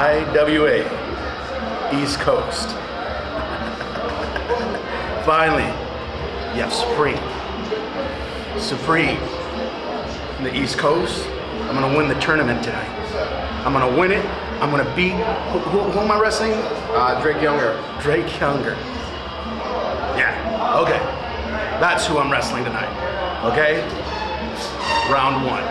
IWA, East Coast. Finally, you have Supreme. Supreme in the East Coast. I'm gonna win the tournament tonight. I'm gonna win it. I'm gonna beat, who am I wrestling? Drake Younger. Drake Younger. Yeah, okay. That's who I'm wrestling tonight, okay? Round 1.